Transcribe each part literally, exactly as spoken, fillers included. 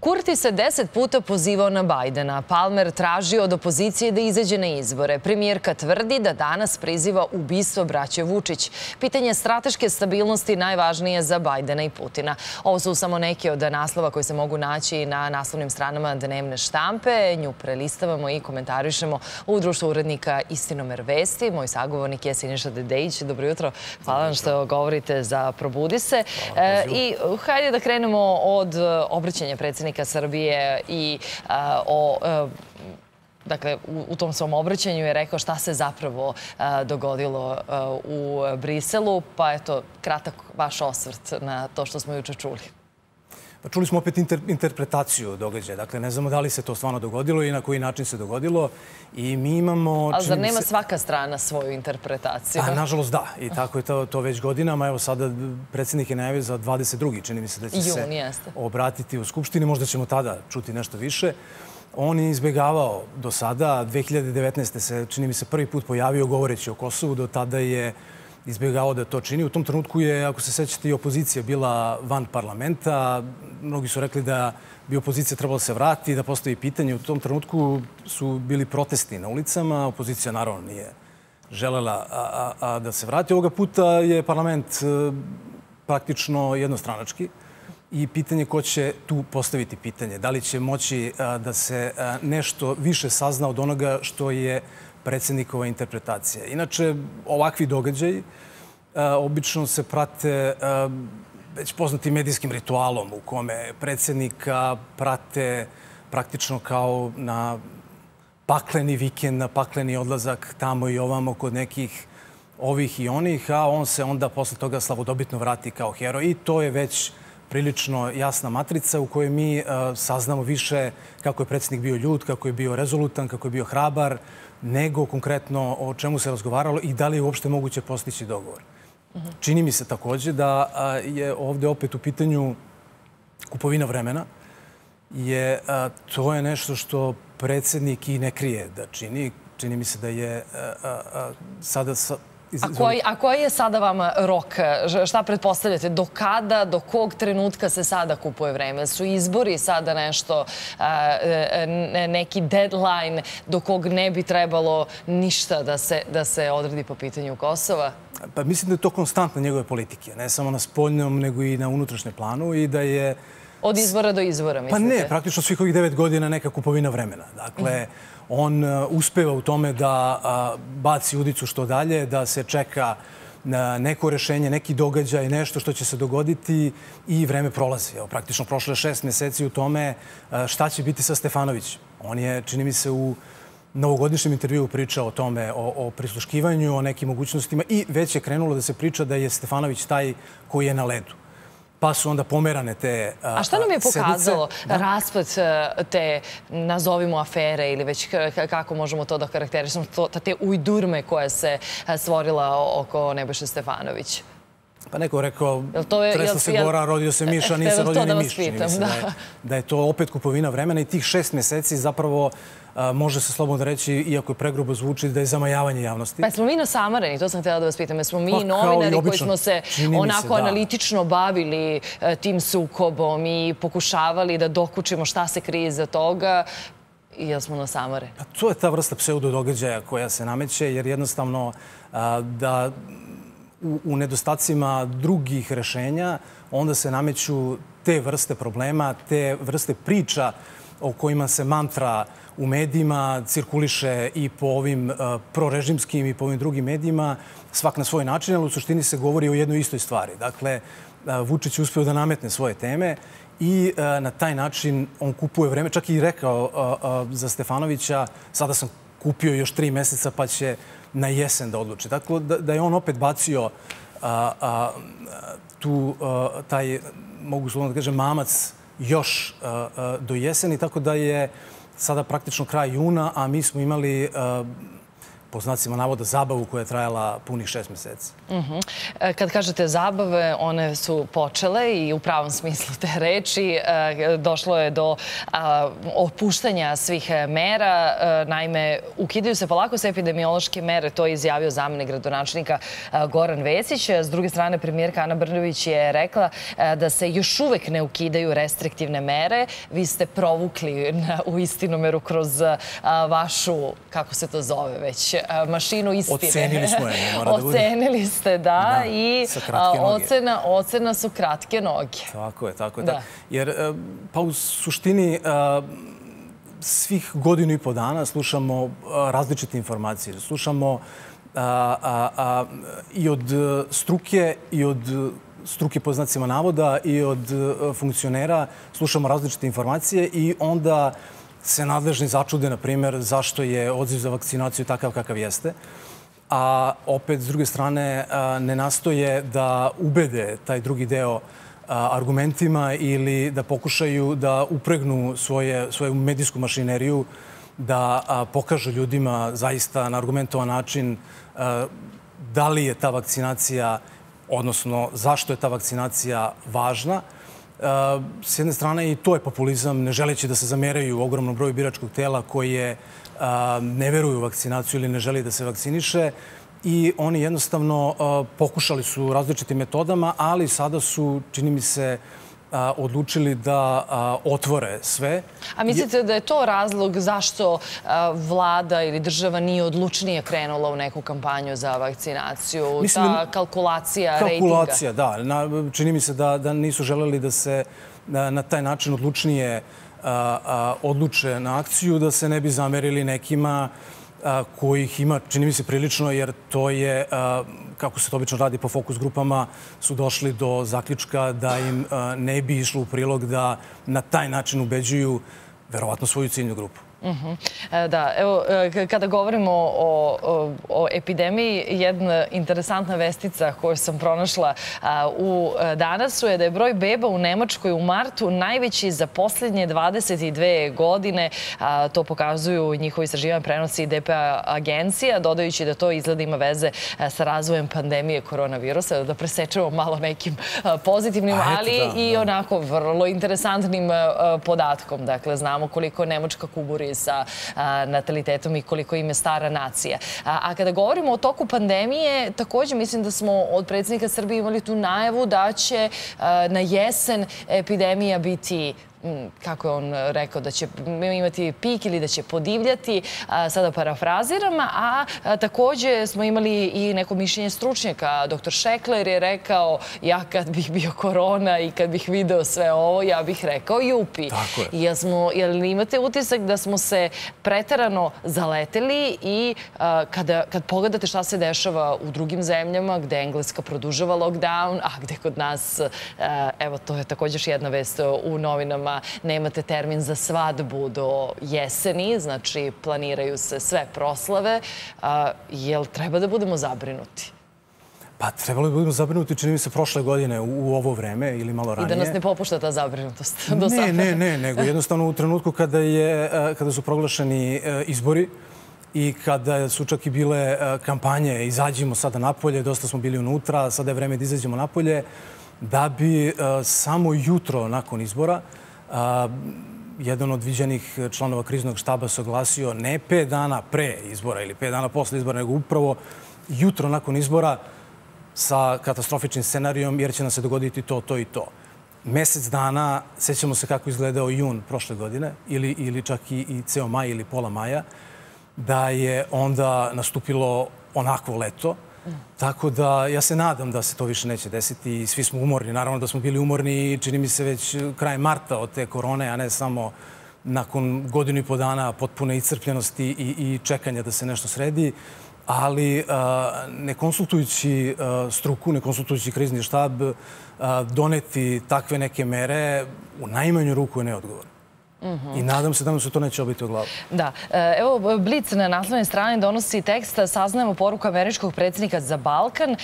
Kurti se deset puta pozivao na Bajdena. Palmer tražio od opozicije da izađe na izbore. Primjerka tvrdi da danas priziva ubistvo braće Vučić. Pitanje strateške stabilnosti najvažnije za Bajdena i Putina. Ovo su samo neke od naslova koji se mogu naći na naslovnim stranama dnevne štampe. Nju prelistavamo i komentarišemo u društvu urednika Istinomer Vesti. Moj sagovornik je Siniša Dedeić. Dobro jutro. Hvala vam što govorite za Probudi se. I hajde da krenemo od obraćanja predsjednika Srbije i a, o... A... Dakle, u tom svom obraćanju je rekao šta se zapravo dogodilo u Briselu, pa eto, kratak vaš osvrt na to što smo juče čuli. Pa čuli smo opet interpretaciju događaja. Dakle, ne znamo da li se to stvarno dogodilo i na koji način se dogodilo. I mi imamo... Ali zar nema svaka strana svoju interpretaciju? Pa, nažalost, da. I tako je to već godinama. Evo, sada predsjednik je najavio za dvadeset drugi čini mi se da će se obratiti u Skupštini. Možda ćemo tada čuti nešto više. On je izbjegavao do sada. dve hiljade devetnaeste se, čini mi se, prvi put pojavio govoreći o Kosovu. Do tada je izbjegavao da to čini. U tom trenutku je, ako se sećate, i opozicija bila van parlamenta. Mnogi su rekli da bi opozicija trebala se vratiti, da postoji pitanje. U tom trenutku su bili protesti na ulicama. Opozicija naravno nije želela a, a, a da se vrati. Ovoga puta je parlament e, praktično jednostranački. I pitanje ko će tu postaviti pitanje. Da li će moći a, da se a, nešto više sazna od onoga što je predsjednikova interpretacija. Inače, ovakvi događaji a, obično se prate a, već poznatim medijskim ritualom u kome predsjednika prate praktično kao na pakleni vikend, na pakleni odlazak tamo i ovamo kod nekih ovih i onih, a on se onda posle toga slavodobitno vrati kao heroj. I to je već prilično jasna matrica u kojoj mi saznamo više kako je predsjednik bio ljut, kako je bio rezolutan, kako je bio hrabar, nego konkretno o čemu se razgovaralo i da li je uopšte moguće postići dogovor. Čini mi se također da je ovdje opet u pitanju kupovina vremena. To je nešto što predsjednik i ne krije da čini. Čini mi se da je sada... A koji je sada vama rok? Šta pretpostavljate? Do kada, do kog trenutka se sada kupuje vreme? Su izbori sada nešto, neki deadline do kog ne bi trebalo ništa da se odredi po pitanju Kosova? Pa mislim da je to konstantno njegove politike. Ne samo na spoljnom, nego i na unutrašnjem planu i da je... Od izbora do izbora, mislite? Pa ne, praktično svih ovih devet godina neka kupovina vremena. Dakle, on uspeva u tome da baci udicu što dalje, da se čeka neko rešenje, neki događaj, nešto što će se dogoditi i vreme prolazi. Praktično prošlo je šest mjeseci u tome šta će biti sa Stefanovićem. On je, čini mi se, u novogodišnjem intervjuu pričao o tome, o prisluškivanju, o nekim mogućnostima i već je krenulo da se priča da je Stefanović taj koji je na ledu. Pa su onda pomerane te sedice. A šta nam je pokazalo raspad te, nazovimo, afere ili već kako možemo to da karakterišemo, te ujdurme koja se stvorila oko Nebojše Stefanovića? Pa neko je rekao, tresla se gora, rodio se miš, a nisam rodio ni miš. Da je to opet kupovina vremena i tih šest mjeseci zapravo može se slobodno reći, iako je pregrubo zvuči, da je zamajavanje javnosti. Pa smo mi nasamareni, to sam htjela da vas pitam. Smo mi novinari koji smo se onako analitično bavili tim sukobom i pokušavali da dokučimo šta se krije iza toga i da smo nasamareni. To je ta vrsta pseudodogađaja koja se nameće, jer jednostavno da... u nedostacima drugih rešenja, onda se nameću te vrste problema, te vrste priča o kojima se mantra u medijima cirkuliše i po ovim prorežimskim i po ovim drugim medijima, svak na svoj način, ali u suštini se govori o jednoj istoj stvari. Dakle, Vučić je uspio da nametne svoje teme i na taj način on kupuje vreme. Čak i rekao za Stefanovića, sada sam kupio još tri mjeseca pa će na jesen da odluči. Tako da je on opet bacio tu taj, mogu slobodno da kažem, mamac još do jeseni, tako da je sada praktično kraj juna, a mi smo imali po znacima navoda, zabavu koja je trajala punih šest mjeseci. Kad kažete zabave, one su počele i u pravom smislu te reči. Došlo je do opuštanja svih mera. Naime, ukidaju se polako sve epidemiološke mere. To je izjavio zamjenik gradonačelnika Goran Vesić. S druge strane, premijerka Ana Brnabić je rekla da se još uvek ne ukidaju restriktivne mere. Vi ste provukli u Istinomeru kroz vašu, kako se to zove već, mašinu istine. Ocenili smo je. Ocenili ste, da. I ocena su kratke noge. Tako je, tako je. Jer, pa u suštini, svih godinu i po dana slušamo različite informacije. Slušamo i od struke, i od struke po znacima navoda, i od funkcionera. Slušamo različite informacije i onda se nadležni začude, na primjer, zašto je odziv za vakcinaciju takav kakav jeste. A opet, s druge strane, ne nastoje da ubede taj drugi deo argumentima ili da pokušaju da upregnu svoju medijsku mašineriju, da pokažu ljudima zaista na argumentovan način da li je ta vakcinacija, odnosno zašto je ta vakcinacija važna. S jedne strane, i to je populizam, ne želeći da se zameraju u ogromnom broju biračkog tela koje ne veruju u vakcinaciju ili ne želi da se vakciniše. I oni jednostavno pokušali su različitim metodama, ali sada su, čini mi se, odlučili da otvore sve. A mislite da je to razlog zašto vlada ili država nije odlučnije krenula u neku kampanju za vakcinaciju? Ta kalkulacija rejtinga? Kalkulacija, da. Čini mi se da nisu želeli da se na taj način odlučnije odluče na akciju, da se ne bi zamerili nekima kojih ima, čini mi se, prilično, jer to je, kako se to obično radi po fokus grupama, su došli do zaključka da im ne bi išlo u prilog da na taj način ubeđuju verovatno svoju ciljnu grupu. Da, evo, kada govorimo o epidemiji, jedna interesantna vestica koju sam pronašla u danas je da je broj beba u Nemačkoj u martu najveći za posljednje dvadeset dve godine. To pokazuju njihovi istraživanja, prenosi D P A agencija, dodajući da to izgleda ima veze sa razvojem pandemije koronavirusa, da presečemo malo nekim pozitivnim, ali i onako vrlo interesantnim podatkom. Dakle, znamo koliko Nemačka kuburi sa natalitetom i koliko im je stara nacija. A kada govorimo o toku pandemije, također mislim da smo od predsjednika Srbije imali tu najavu da će na jesen epidemija biti, kako je on rekao, da će imati pik ili da će podivljati, sada parafraziram, a također smo imali i neko mišljenje stručnjaka. doktor Šekler je rekao, ja kad bih bio korona i kad bih video sve ovo, ja bih rekao jupi. Jel imate utisak da smo se preterano zaleteli i kad pogledate šta se dešava u drugim zemljama, gde Engleska produžava lockdown, a gde kod nas, evo, to je također jedna vest u novinama, nemate termin za svadbu do jeseni, znači planiraju se sve proslave. Jel treba da budemo zabrinuti? Pa trebalo bi budemo zabrinuti, čini mi se, prošle godine u ovo vreme ili malo ranije. I da nas ne popušta ta zabrinutost do sada. Ne, ne, ne, nego jednostavno u trenutku kada su proglašeni izbori i kada su čak i bile kampanje izađimo sada napolje, dosta smo bili unutra, sada je vreme da izađemo napolje, da bi samo jutro nakon izbora jedan od viđenih članova kriznog štaba se oglasio ne pet dana pre izbora ili pet dana posle izbora, nego upravo jutro nakon izbora sa katastrofičnim scenarijom, jer će nam se dogoditi to, to i to. Mesec dana, sećamo se kako izgledao jun prošle godine ili čak i ceo maj ili pola maja, da je onda nastupilo onakvo leto. Tako da ja se nadam da se to više neće desiti i svi smo umorni. Naravno da smo bili umorni i čini mi se već kraj marta od te korone, a ne samo nakon godinu i po dana potpune iscrpljenosti i čekanja da se nešto sredi. Ali ne konsultujući struku, ne konsultujući krizni štab, doneti takve neke mere u najmanju ruku je neodgovorno. I nadam se da nam se to neće obiti u glavu. Da. Evo, Blic na naslovnoj strani donosi tekst "Saznajemo poruku američkog predsjednika za Balkan.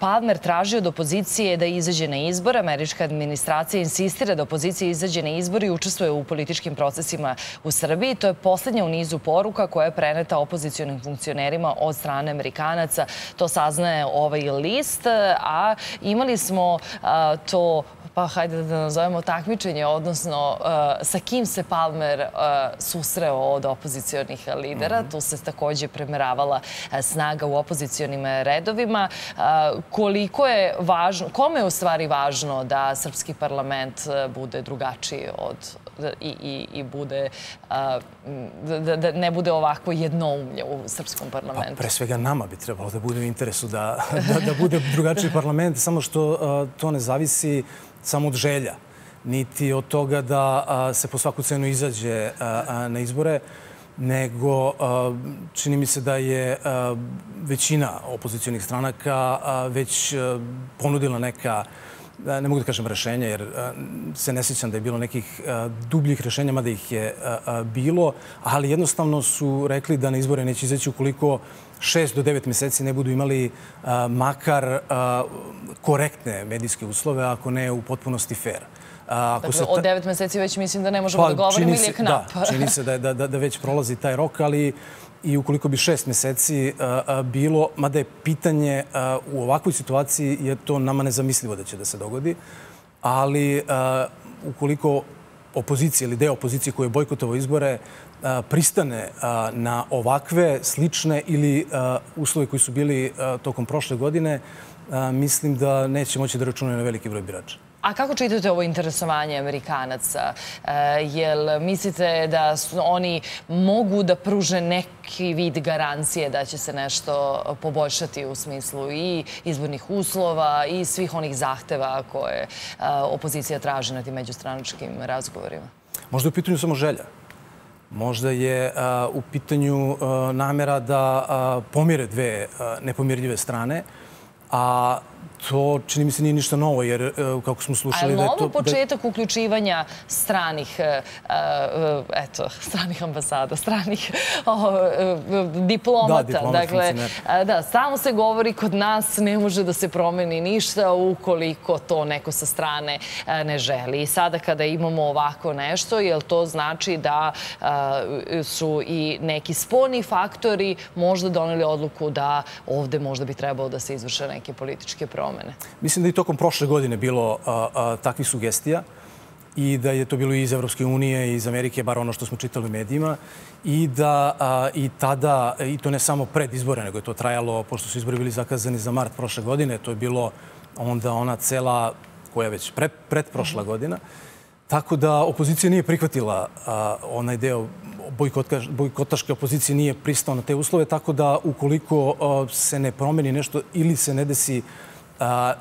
Palmer tražio od opozicije da izađe na izbore. Američka administracija insistira da opozicija izađe na izbore i učestvuje u političkim procesima u Srbiji. To je posljednja u nizu poruka koja je preneta opozicionim funkcionerima od strane Amerikanaca." To saznaje ovaj list. A imali smo to, pa hajde da nazovemo takmičenje, odnosno sa kim se Palmer susreo od opozicionih lidera. Tu se također premeravala snaga u opozicionim redovima. Koliko je važno, kome je u stvari važno da srpski parlament bude drugačiji od i bude, da ne bude ovako jednoumlje u srpskom parlamentu? Pre svega nama bi trebalo da bude u interesu da bude drugačiji parlament, samo što to ne zavisi samo od želja, niti od toga da se po svaku cenu izađe na izbore, nego čini mi se da je većina opozicionih stranaka već ponudila neka, ne mogu da kažem rešenja, jer se ne sjećam da je bilo nekih dubljih rešenja, mada ih je bilo, ali jednostavno su rekli da na izbore neće izaći ukoliko šest do devet meseci ne budu imali makar korektne medijske uslove, ako ne u potpunosti fair. Dakle, od devet meseci već mislim da ne možemo da govorimo ili je knap. Čini se da već prolazi taj rok, ali i ukoliko bi šest meseci bilo, mada je pitanje u ovakvoj situaciji, je to nama nezamislivo da će da se dogodi, ali ukoliko opozicija ili deo opozicije koji je bojkotovao izbore pristane na ovakve, slične ili uslove koji su bili tokom prošle godine, mislim da neće moći da računaju na veliki broj birača. A kako čitate ovo interesovanje Amerikanaca? Jel mislite da oni mogu da pruže neki vid garancije da će se nešto poboljšati u smislu i izbornih uslova i svih onih zahteva koje opozicija traži na tim međustranačkim razgovorima? Možda je u pitanju samo želja. Možda je u pitanju namera da pomire dve nepomirljive strane, a to, čini mi se, nije ništa novo, jer kako smo slušali da je to... Ali ovo početak uključivanja stranih ambasada, stranih diplomata. Dakle, da, stalno se govori kod nas ne može da se promeni ništa ukoliko to neko sa strane ne želi. I sada kada imamo ovako nešto, jel to znači da su i neki spoljni faktori možda doneli odluku da ovde možda bi trebalo da se izvrše neke političke promene? Mislim da je tokom prošle godine bilo takvih sugestija i da je to bilo i iz Evropske unije i iz Amerike, bar ono što smo čitali u medijima, i da i tada, i to ne samo pred izbore, nego je to trajalo, pošto su izbori bili zakazani za mart prošle godine, to je bilo onda ona cela koja je već pretprošla godina, tako da opozicija nije prihvatila onaj deo bojkotaške opozicije, nije pristao na te uslove, tako da ukoliko se ne promeni nešto ili se ne desi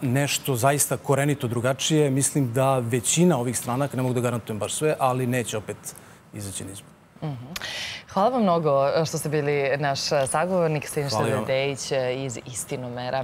nešto zaista korenito drugačije, mislim da većina ovih stranaka, ne mogu da garantujem baš sve, ali neće opet izaći na izbor. Hvala vam mnogo što ste bili naš sagovornik, Siniša Dedeić iz Istinomera.